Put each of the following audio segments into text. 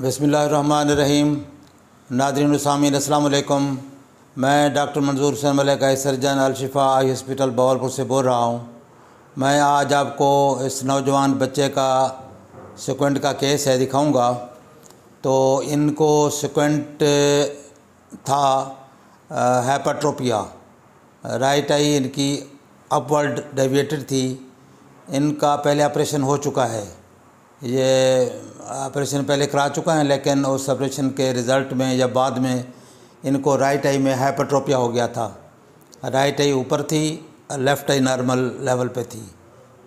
बिस्मिल्लाहिर्रहमानिर्रहीम। नाज़रीन सामीन अस्सलाम वालेकुम। मैं डॉक्टर मंजूर हुसैन मलिक का surgeon Al-Shifa eye hospital Bahawalpur से बोल रहा हूं। मैं आज आपको इस नौजवान बच्चे का स्क्विंट का केस है दिखाऊंगा। तो इनको स्क्विंट था हाइपरट्रोपिया, राइट आई इनकी अपवर्ड डेविएटेड थी। इनका पहले ऑपरेशन हो चुका है, ये ऑपरेशन पहले करा चुका है, लेकिन उस ऑपरेशन के रिज़ल्ट में या बाद में इनको राइट आई में हाइपरट्रोपिया हो गया था। राइट आई ऊपर थी, लेफ़्ट आई नॉर्मल लेवल पे थी,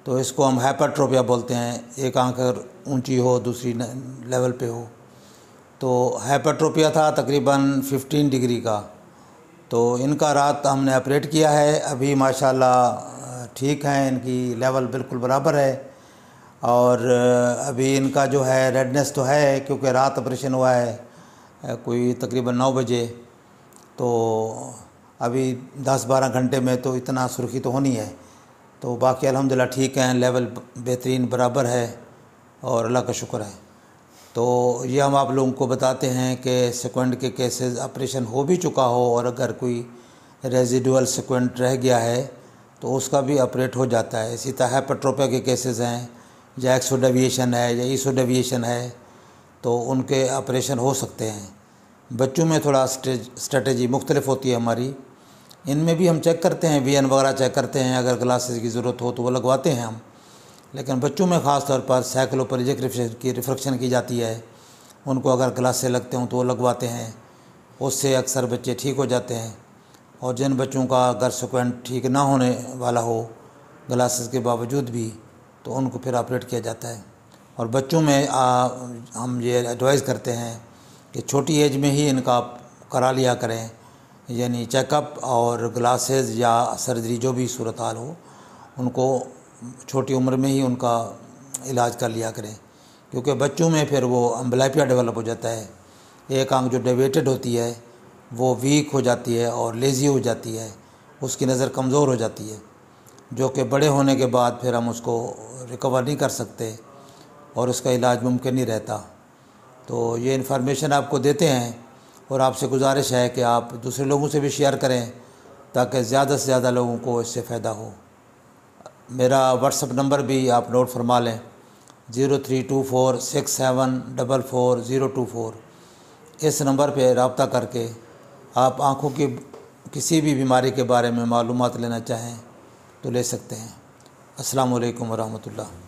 तो इसको हम हाइपरट्रोपिया बोलते हैं। एक आँख ऊंची हो, दूसरी लेवल पे हो। तो हाइपरट्रोपिया था तकरीबन 15 डिग्री का। तो इनका रात हमने ऑपरेट किया है, अभी माशाल्लाह ठीक हैं, इनकी लेवल बिल्कुल बराबर है। और अभी इनका जो है रेडनेस तो है, क्योंकि रात ऑपरेशन हुआ है कोई तकरीबन 9 बजे, तो अभी 10-12 घंटे में तो इतना सुर्खी तो होनी है। तो बाकी अल्हम्दुलिल्लाह ठीक हैं, लेवल बेहतरीन बराबर है और अल्लाह का शुक्र है। तो ये हम आप लोगों को बताते हैं कि स्क्विंट के केसेस ऑपरेशन हो भी चुका हो और अगर कोई रेजिडुअल स्क्विंट रह गया है तो उसका भी ऑपरेट हो जाता है। इसी तरह हाइपरट्रोपिया के केसेस हैं, या एक्सो डेविएशन है या ईसो डेविएशन है, तो उनके ऑपरेशन हो सकते हैं। बच्चों में थोड़ा स्ट्रेटजी मुख्तलिफ होती है हमारी। इनमें भी हम चेक करते हैं, वीएन वगैरह चेक करते हैं, अगर ग्लासेस की ज़रूरत हो तो वो लगवाते हैं हम। लेकिन बच्चों में ख़ास तौर पर साइक्लोपेजिक रिफ्रैक्शन की जाती है, उनको अगर ग्लासेस लगते हों तो वो लगवाते हैं, उससे अक्सर बच्चे ठीक हो जाते हैं। और जिन बच्चों का अगर स्क्विंट ठीक ना होने वाला हो ग्लासेस के बावजूद भी, तो उनको फिर ऑपरेट किया जाता है। और बच्चों में हम ये एडवाइज़ करते हैं कि छोटी एज में ही इनका करा लिया करें, यानी चेकअप और ग्लासेस या सर्जरी, जो भी सूरत हाल हो, उनको छोटी उम्र में ही उनका इलाज कर लिया करें। क्योंकि बच्चों में फिर वो एम्ब्लियोपिया डेवलप हो जाता है, एक आंख जो डेविएटेड होती है वो वीक हो जाती है और लेज़ी हो जाती है, उसकी नज़र कमज़ोर हो जाती है, जो कि बड़े होने के बाद फिर हम उसको रिकवर नहीं कर सकते और उसका इलाज मुमकिन नहीं रहता। तो ये इन्फॉर्मेशन आपको देते हैं और आपसे गुजारिश है कि आप दूसरे लोगों से भी शेयर करें ताकि ज़्यादा से ज़्यादा लोगों को इससे फ़ायदा हो। मेरा व्हाट्सअप नंबर भी आप नोट फरमा लें, 032467440424। इस नंबर पर राब्ता करके आप आँखों की किसी भी बीमारी के बारे में मालूमात लेना चाहें तो ले सकते हैं। अस्सलाम वालेकुम वरहमतुल्लाह।